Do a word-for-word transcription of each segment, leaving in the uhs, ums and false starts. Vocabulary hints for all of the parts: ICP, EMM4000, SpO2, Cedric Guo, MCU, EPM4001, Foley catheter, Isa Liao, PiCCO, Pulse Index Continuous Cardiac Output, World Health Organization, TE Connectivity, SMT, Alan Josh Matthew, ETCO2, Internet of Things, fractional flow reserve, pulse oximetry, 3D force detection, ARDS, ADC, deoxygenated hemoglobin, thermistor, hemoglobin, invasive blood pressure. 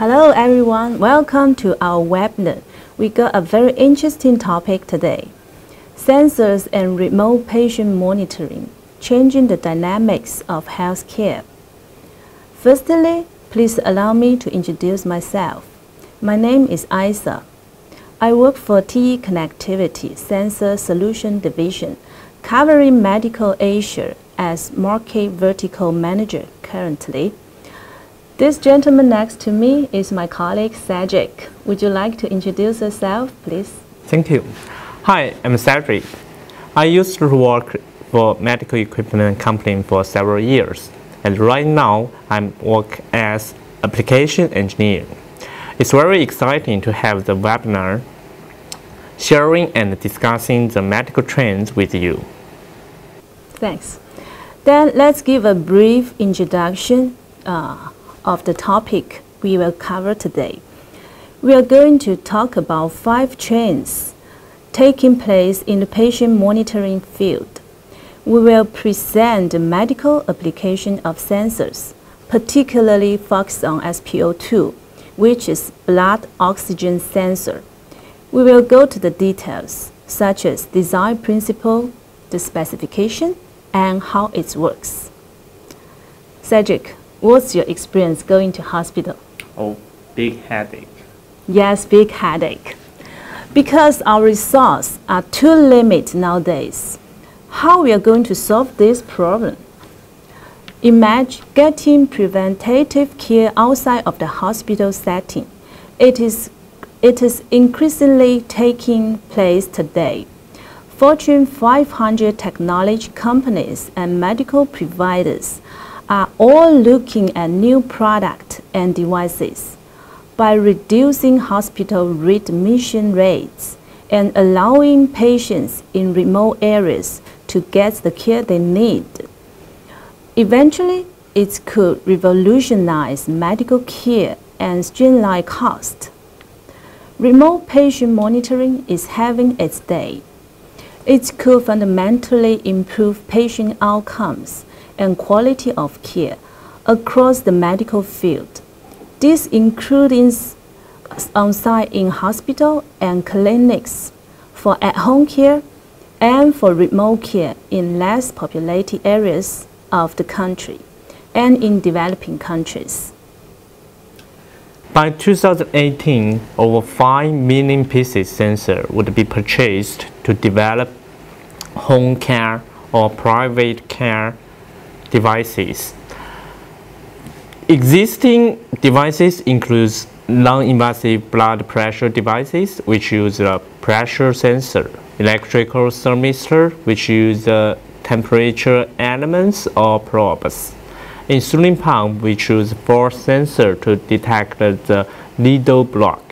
Hello everyone, welcome to our webinar. We got a very interesting topic today. Sensors and remote patient monitoring, changing the dynamics of healthcare. Firstly, please allow me to introduce myself. My name is Isa. I work for T E Connectivity Sensor Solution Division, covering Medical Asia as Market Vertical Manager currently. This gentleman next to me is my colleague, Cedric. Would you like to introduce yourself, please? Thank you. Hi, I'm Cedric. I used to work for a medical equipment company for several years, and right now I work as application engineer. It's very exciting to have the webinar sharing and discussing the medical trends with you. Thanks. Then let's give a brief introduction Uh, of the topic we will cover today. We are going to talk about five trends taking place in the patient monitoring field. We will present the medical application of sensors, particularly focused on S P O two, which is blood oxygen sensor. We will go to the details, such as design principle, the specification, and how it works. Cedric, what's your experience going to hospital? Oh, big headache. Yes, big headache. Because our resources are too limited nowadays. How we are going to solve this problem? Imagine getting preventative care outside of the hospital setting. It is, it is increasingly taking place today. Fortune five hundred technology companies and medical providers are all looking at new products and devices. By reducing hospital readmission rates and allowing patients in remote areas to get the care they need, eventually it could revolutionize medical care and streamline costs. Remote patient monitoring is having its day. It could fundamentally improve patient outcomes and quality of care across the medical field. This includes on-site in hospital and clinics, for at-home care, and for remote care in less populated areas of the country and in developing countries. By two thousand eighteen, over five million pieces sensor would be purchased to develop home care or private care devices. Existing devices include non-invasive blood pressure devices, which use a pressure sensor, electrical thermistor, which use uh, temperature elements or probes, insulin pump, which use force sensor to detect the needle block.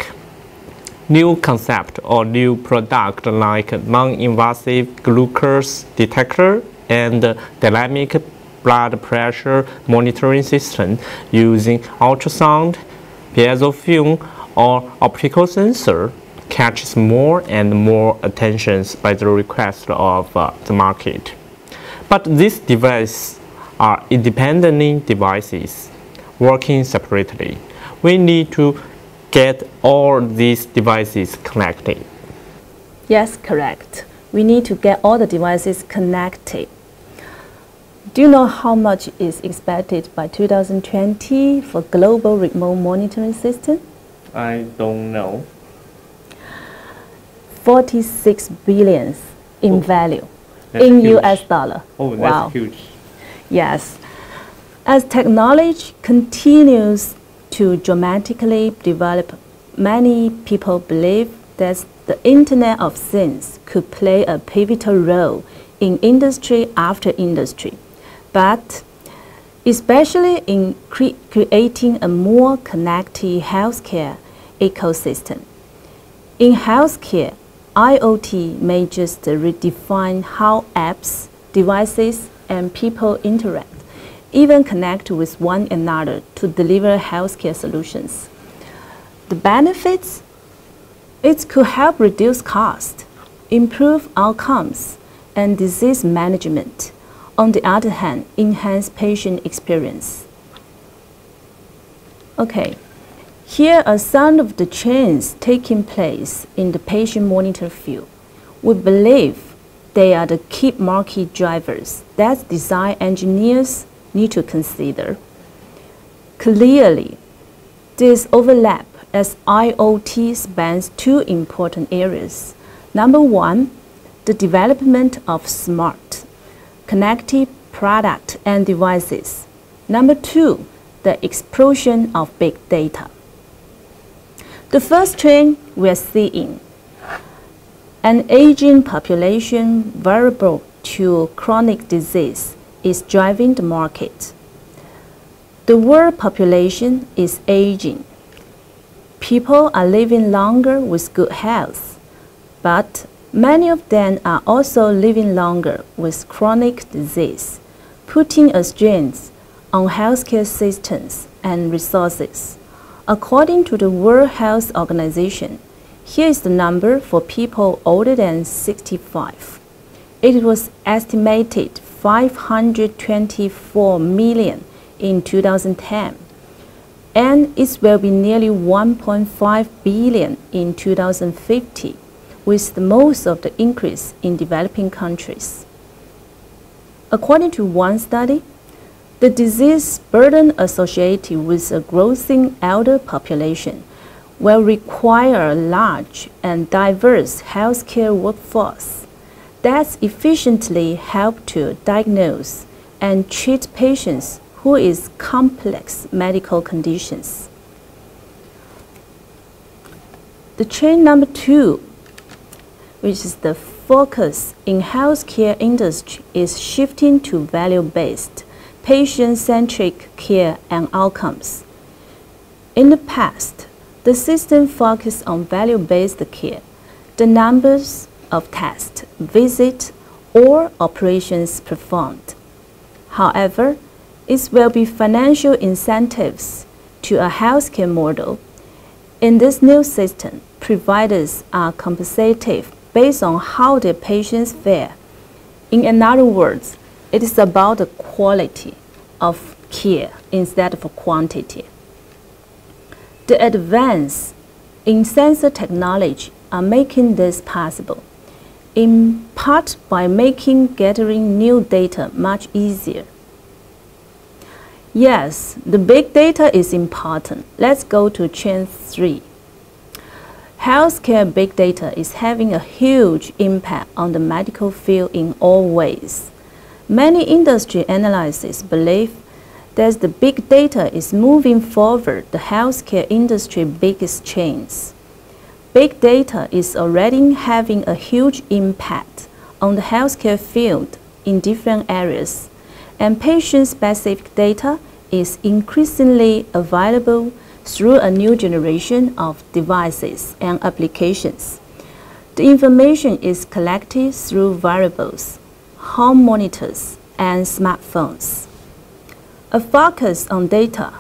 New concept or new product like non-invasive glucose detector and dynamic blood pressure monitoring system using ultrasound, piezo film, or optical sensor catches more and more attention by the request of uh, the market. But these devices are independent devices working separately. We need to get all these devices connected. Yes, correct. We need to get all the devices connected. Do you know how much is expected by two thousand twenty for global remote monitoring system? I don't know. forty-six billion in oh, value, in huge. U S dollar. Oh, that's wow. Huge. Yes. As technology continues to dramatically develop, many people believe that the Internet of Things could play a pivotal role in industry after industry, but especially in cre creating a more connected healthcare ecosystem. In healthcare, I O T may just redefine how apps, devices, and people interact, even connect with one another to deliver healthcare solutions. The benefits? It could help reduce costs, improve outcomes, and disease management. On the other hand, enhance patient experience. Okay, Here, a sound of the change taking place in the patient monitor field. We believe they are the key market drivers that design engineers need to consider. Clearly, this overlap as I O T spans two important areas. Number one, the development of smart, connected products and devices. Number two, the explosion of big data. The first trend we are seeing, an aging population vulnerable to chronic disease, is driving the market. The world population is aging. People are living longer with good health, but many of them are also living longer with chronic disease, putting a strain on healthcare systems and resources. According to the World Health Organization, here is the number for people older than sixty-five. It was estimated five hundred twenty-four million in two thousand ten, and it will be nearly one point five billion in two thousand fifty, with the most of the increase in developing countries. According to one study, the disease burden associated with a growing elder population will require a large and diverse healthcare workforce that efficiently helps to diagnose and treat patients with complex medical conditions. The trend number two, which is the focus in healthcare industry, is shifting to value-based, patient-centric care and outcomes. In the past, the system focused on value-based care, the numbers of tests, visits, or operations performed. However, it will be financial incentives to a healthcare model. In this new system, providers are compensated based on how their patients fare. In other words, it is about the quality of care instead of quantity. The advance in sensor technology are making this possible, in part by making gathering new data much easier. Yes, the big data is important. Let's go to trend three. Healthcare big data is having a huge impact on the medical field in all ways. Many industry analysts believe that the big data is moving forward the healthcare industry's biggest change. Big data is already having a huge impact on the healthcare field in different areas, and patient-specific data is increasingly available through a new generation of devices and applications. The information is collected through variables, home monitors, and smartphones. A focus on data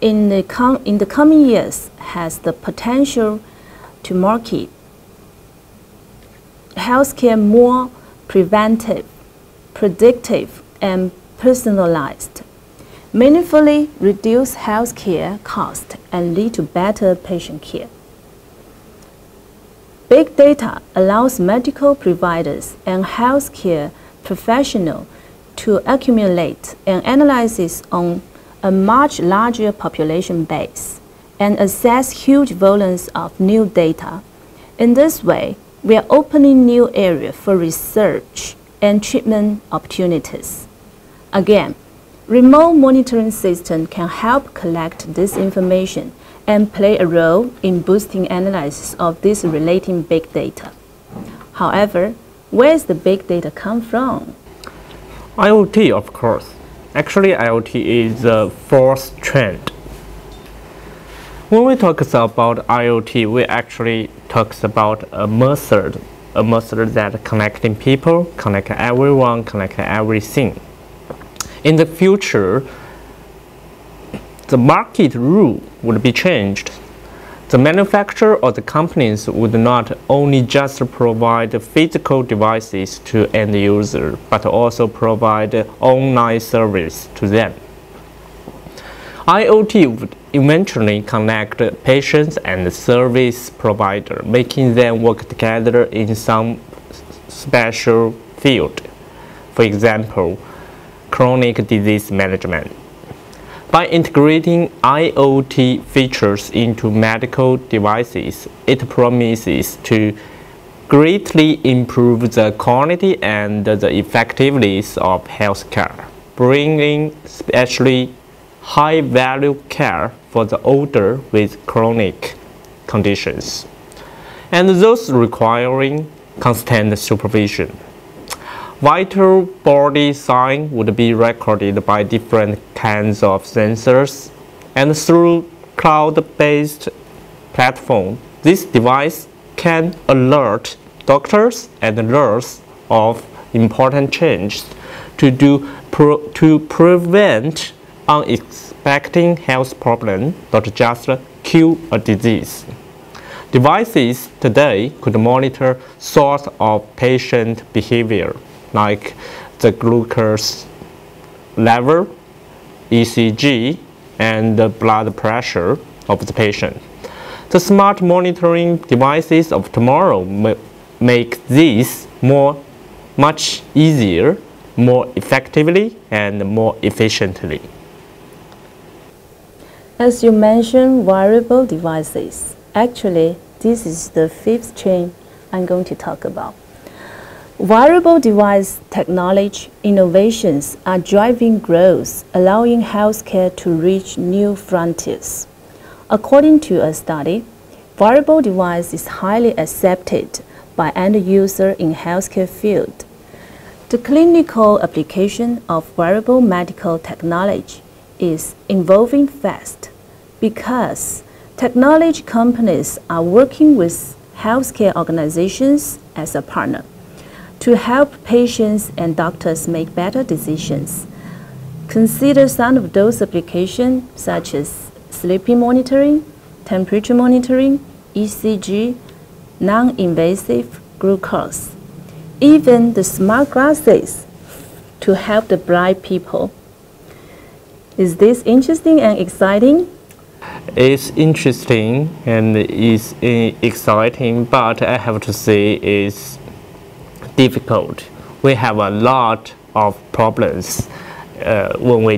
in the, com in the coming years has the potential to market healthcare more preventive, predictive, and personalized, meaningfully reduce healthcare costs and lead to better patient care. Big data allows medical providers and healthcare professionals to accumulate and analyze on a much larger population base and assess huge volumes of new data. In this way, we are opening new areas for research and treatment opportunities. Again, remote monitoring systems can help collect this information and play a role in boosting analysis of this relating big data. However, where does the big data come from? I O T, of course. Actually, I O T is the fourth trend. When we talk about I O T, we actually talk about a method, a method that connecting people, connect everyone, connect everything. In the future, the market rule would be changed. The manufacturer or the companies would not only just provide physical devices to end user, but also provide online service to them. I O T would eventually connect patients and service provider, making them work together in some special field, for example, chronic disease management. By integrating I O T features into medical devices, it promises to greatly improve the quality and the effectiveness of healthcare, bringing especially high-value care for the older with chronic conditions, and those requiring constant supervision. Vital body signs would be recorded by different kinds of sensors, and through cloud-based platform, this device can alert doctors and nurses of important changes to do pro to prevent unexpected health problems, not just cure a disease. Devices today could monitor sort of patient behavior, like the glucose level, E C G, and the blood pressure of the patient. The smart monitoring devices of tomorrow make this more, much easier, more effectively, and more efficiently. As you mentioned, wearable devices. Actually, this is the fifth change I'm going to talk about. Wearable device technology innovations are driving growth, allowing healthcare to reach new frontiers. According to a study, wearable device is highly accepted by end user in healthcare field. The clinical application of wearable medical technology is evolving fast because technology companies are working with healthcare organizations as a partner to help patients and doctors make better decisions. Consider some of those applications such as sleep monitoring, temperature monitoring, E C G, non-invasive glucose, even the smart glasses to help the blind people. Is this interesting and exciting? It's interesting and it's exciting, but I have to say it's difficult. We have a lot of problems uh, when we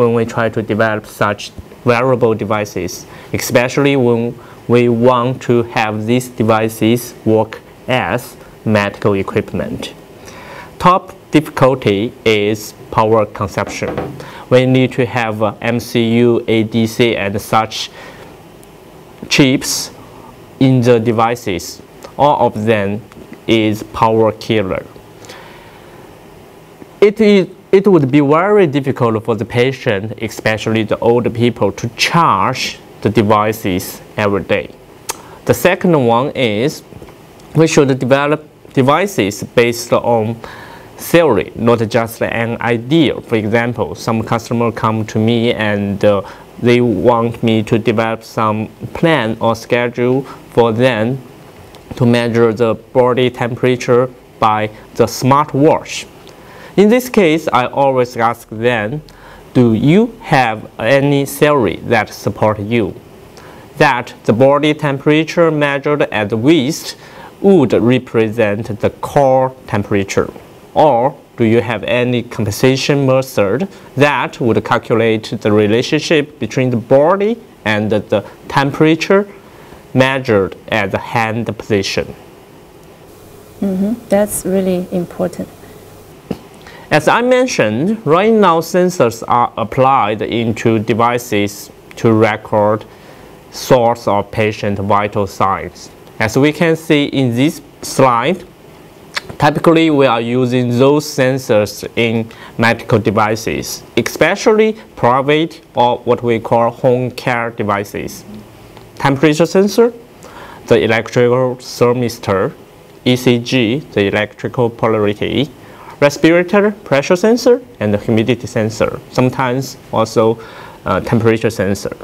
when we try to develop such wearable devices, especially when we want to have these devices work as medical equipment. Top difficulty is power consumption. We need to have M C U, A D C, and such chips in the devices. All of them is power killer. It is It would be very difficult for the patient, especially the older people, to charge the devices every day. The second one is we should develop devices based on theory, not just an idea. For example, some customer come to me and uh, they want me to develop some plan or schedule for them to measure the body temperature by the smartwatch. In this case, I always ask them, do you have any theory that supports you that the body temperature measured at waist would represent the core temperature? Or do you have any compensation method that would calculate the relationship between the body and the temperature measured at the hand position? Mm-hmm. That's really important. As I mentioned, right now sensors are applied into devices to record source of patient vital signs. As we can see in this slide, typically we are using those sensors in medical devices, especially private or what we call home care devices. Temperature sensor, the electrical thermistor, E C G, the electrical polarity, respirator, pressure sensor, and the humidity sensor, sometimes also uh, temperature sensor,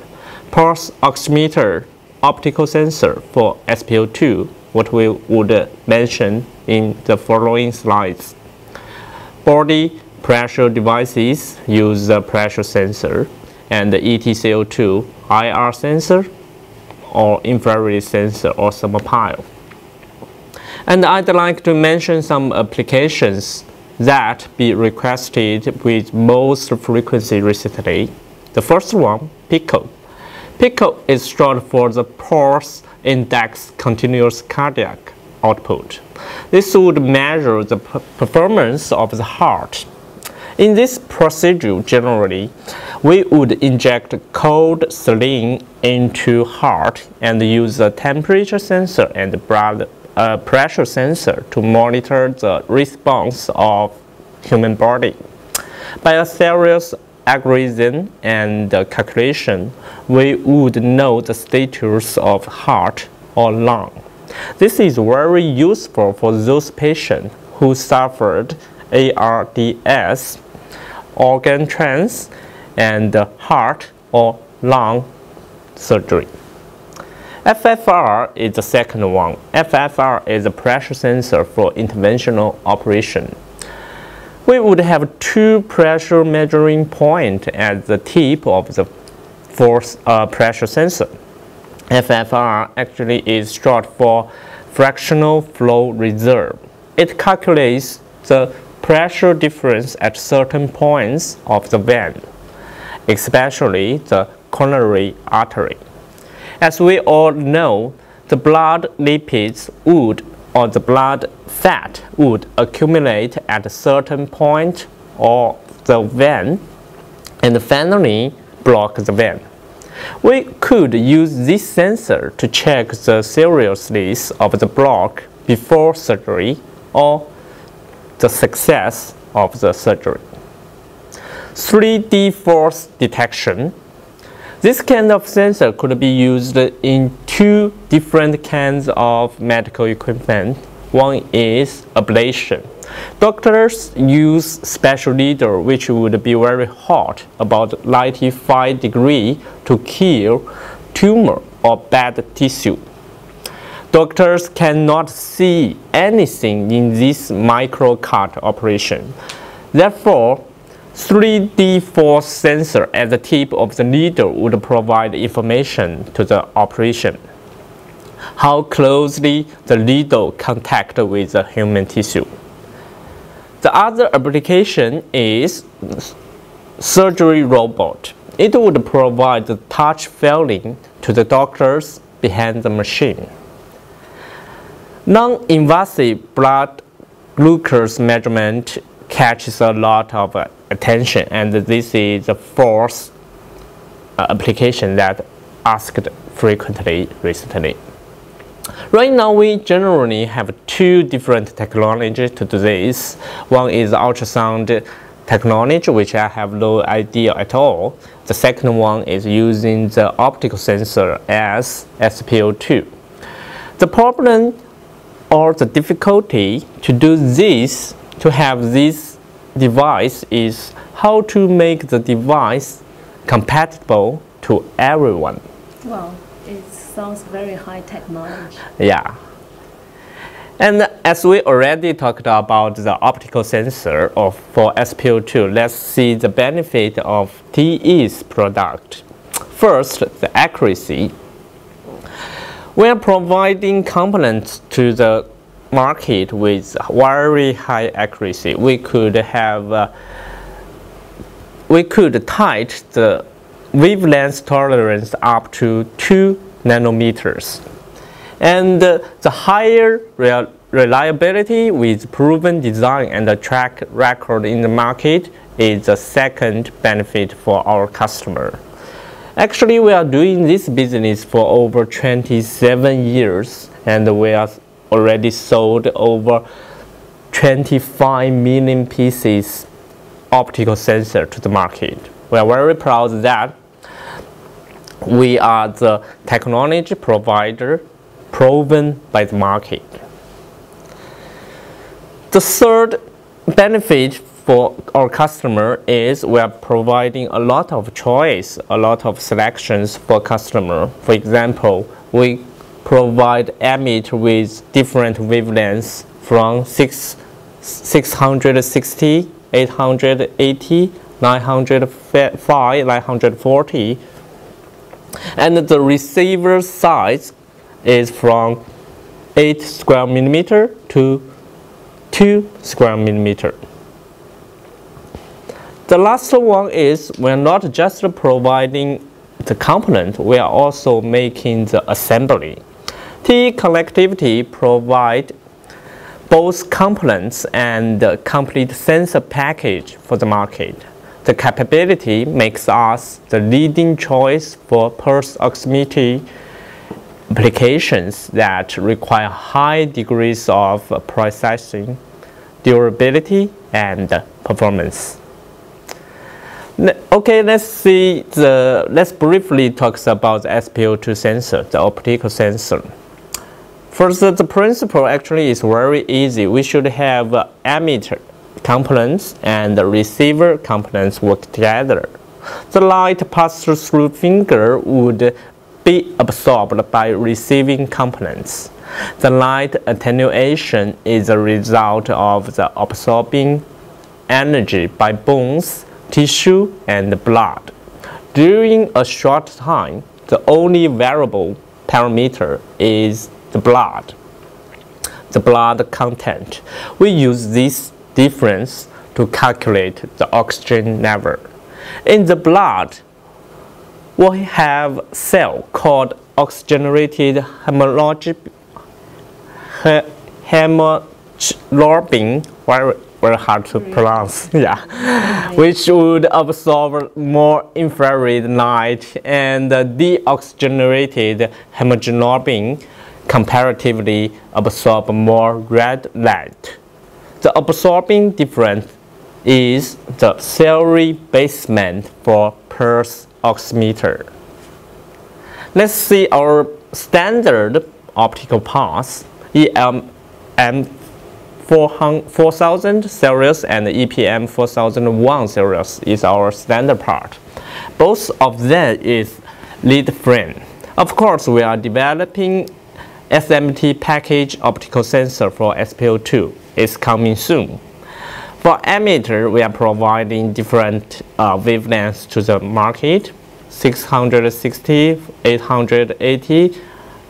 pulse oximeter, optical sensor for S P O two, what we would uh, mention in the following slides. Body pressure devices use the pressure sensor, and the E T C O two I R sensor or infrared sensor or some pile. And I'd like to mention some applications that be requested with most frequency recently. The first one, PiCCO. PiCCO is short for the Pulse Index Continuous Cardiac Output. This would measure the performance of the heart. In this procedure, generally, we would inject cold saline into heart and use a temperature sensor and blood uh, pressure sensor to monitor the response of human body. By a series algorithm and calculation, we would know the status of heart or lung. This is very useful for those patients who suffered A R D S, organ trans, and heart or lung surgery. F F R is the second one. F F R is a pressure sensor for interventional operation. We would have two pressure measuring points at the tip of the force uh, pressure sensor. F F R actually is short for fractional flow reserve. It calculates the pressure difference at certain points of the vein, especially the coronary artery. As we all know, the blood lipids would or the blood fat would accumulate at a certain point of the vein and finally block the vein. We could use this sensor to check the seriousness of the block before surgery or the success of the surgery. three D force detection. This kind of sensor could be used in two different kinds of medical equipment. One is ablation. Doctors use special needle which would be very hot, about ninety-five degrees, to kill tumor or bad tissue. Doctors cannot see anything in this micro-cut operation. Therefore, three D force sensor at the tip of the needle would provide information to the operation, how closely the needle contacts with the human tissue. The other application is surgery robot. It would provide the touch feeling to the doctors behind the machine. Non-invasive blood glucose measurement catches a lot of uh, attention, and this is the fourth uh, application that asked frequently recently. Right now, we generally have two different technologies to do this. One is ultrasound technology, which I have no idea at all. The second one is using the optical sensor as S P O two. The problem or the difficulty to do this, to have this device, is how to make the device compatible to everyone. Wow, it sounds very high technology. Yeah. And as we already talked about the optical sensor of, for S P O two, let's see the benefit of T E's product. First, the accuracy. We are providing components to the market with very high accuracy. We could have, uh, we could tight the wavelength tolerance up to two nanometers, and uh, the higher re reliability with proven design and a track record in the market is the second benefit for our customer. Actually, we are doing this business for over twenty-seven years, and we are already sold over twenty-five million pieces optical sensor to the market. We are very proud that we are the technology provider proven by the market. The third benefit for our customer is we are providing a lot of choice, a lot of selections for customer. For example, we provide image with different wavelengths from six, six hundred sixty, eight hundred eighty, nine hundred five nine forty, and the receiver size is from eight square millimeter to two square millimeter. The last one is we're not just providing the component, we are also making the assembly. T E Connectivity provides both components and the complete sensor package for the market. The capability makes us the leading choice for pulse oximetry applications that require high degrees of precision, durability, and performance. Okay, let's see the, let's briefly talk about the S P O two sensor, the optical sensor. First, the principle actually is very easy. We should have emitter components and the receiver components work together. The light passed through finger would be absorbed by receiving components. The light attenuation is a result of the absorbing energy by bones, tissue, and blood. During a short time, the only variable parameter is the blood, the blood content. We use this difference to calculate the oxygen level. In the blood, we have a cell called oxygenated hemoglobin, very, very hard to pronounce, yeah, which would absorb more infrared light, and the deoxygenated hemoglobin comparatively absorb more red light. The absorbing difference is the theory basement for pulse oximeter. Let's see our standard optical paths, E M M four thousand series and E P M four thousand one series is our standard part. Both of them is lead frame. Of course, we are developing S M T package optical sensor for S P O two. It's coming soon. For emitter, we are providing different uh, wavelengths to the market, six hundred sixty, eight hundred eighty,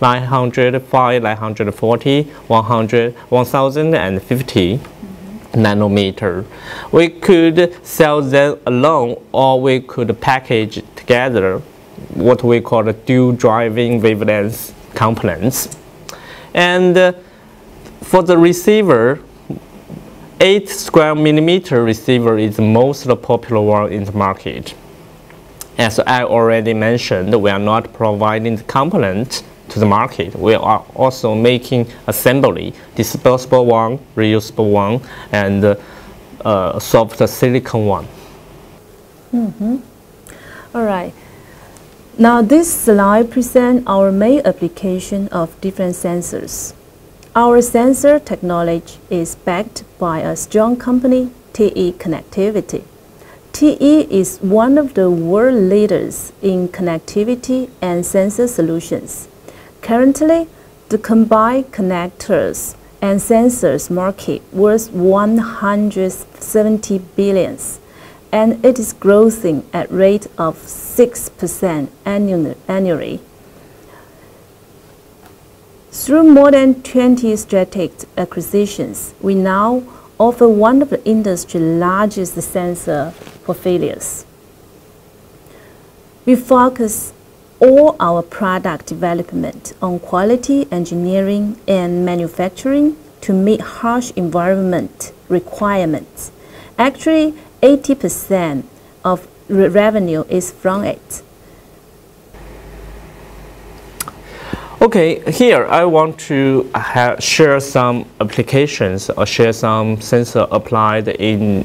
nine hundred five, nine hundred forty, one hundred, one thousand fifty mm-hmm. nanometer. We could sell them alone, or we could package together what we call the dual driving wavelength components. And uh, for the receiver, eight square millimeter receiver is the most popular one in the market. As I already mentioned, we are not providing the component to the market. We are also making assembly, disposable one, reusable one, and uh, uh, soft silicon one. Mm-hmm. All right. Now this slide presents our main application of different sensors. Our sensor technology is backed by a strong company, T E Connectivity. T E is one of the world leaders in connectivity and sensor solutions. Currently, the combined connectors and sensors market was one hundred seventy billion dollars. And it is growing at rate of six percent annually. Through more than twenty strategic acquisitions, we now offer one of the industry's largest sensor portfolios. We focus all our product development on quality engineering and manufacturing to meet harsh environment requirements. Actually, eighty percent of re revenue is from it. Okay, here I want to have share some applications or share some sensor applied in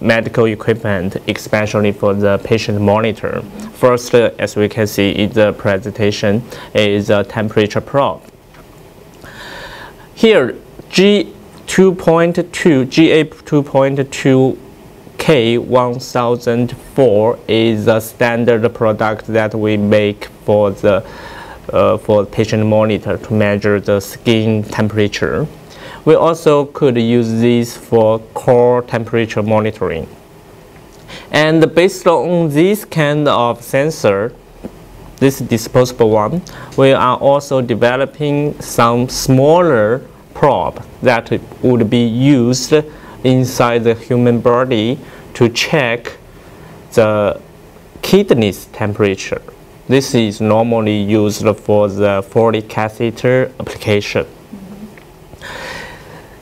medical equipment, especially for the patient monitor. First, uh, as we can see in the presentation, is a temperature probe. Here, G two point two, G A two point two K one thousand four is a standard product that we make for the uh, for patient monitor to measure the skin temperature. We also could use this for core temperature monitoring. And based on this kind of sensor, this disposable one, we are also developing some smaller probe that would be used inside the human body to check the kidney's temperature. This is normally used for the Foley catheter application. Mm-hmm.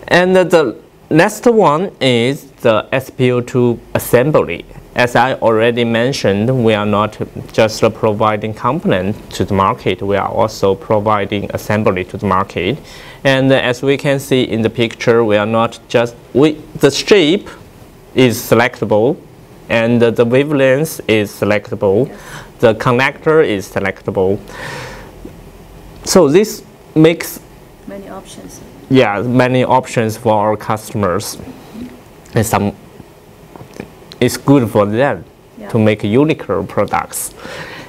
And the next one is the S P O two assembly. As I already mentioned, we are not just providing components to the market, we are also providing assembly to the market. And as we can see in the picture, we are not just, we, the shape is selectable, and the wavelength is selectable, the connector is selectable. So this makes many options. Yeah, many options for our customers. Mm-hmm. And some it's good for them, yeah, to make unique products.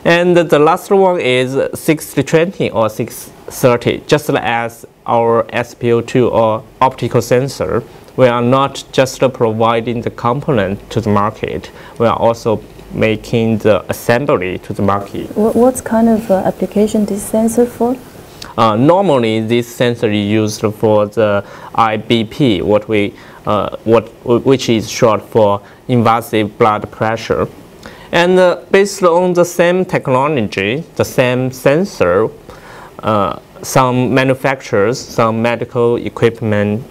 And the last one is sixty twenty or six thirty. Just as our S P O two or optical sensor, we are not just providing the component to the market, we are also making the assembly to the market. What kind of uh, application this sensor for? Uh, normally, this sensor is used for the I B P, what we, uh, what, which is short for invasive blood pressure. And uh, based on the same technology, the same sensor, uh, some manufacturers, some medical equipment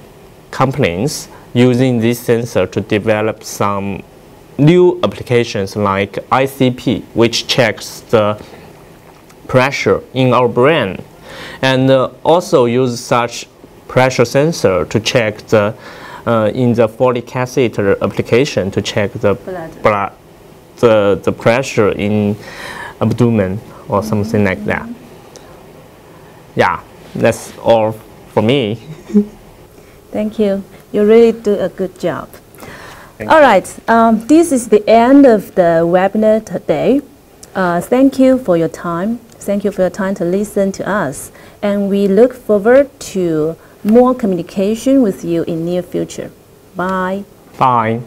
companies using this sensor to develop some new applications like I C P, which checks the pressure in our brain, and uh, also use such pressure sensor to check the uh, in the Foley catheter application to check the blood, blood the, the pressure in abdomen or mm-hmm. something like that. Yeah, that's all for me. Thank you. You really do a good job. Thank all you. Right, um, this is the end of the webinar today. Uh, thank you for your time. Thank you for your time to listen to us, and we look forward to more communication with you in near future. Bye. Bye.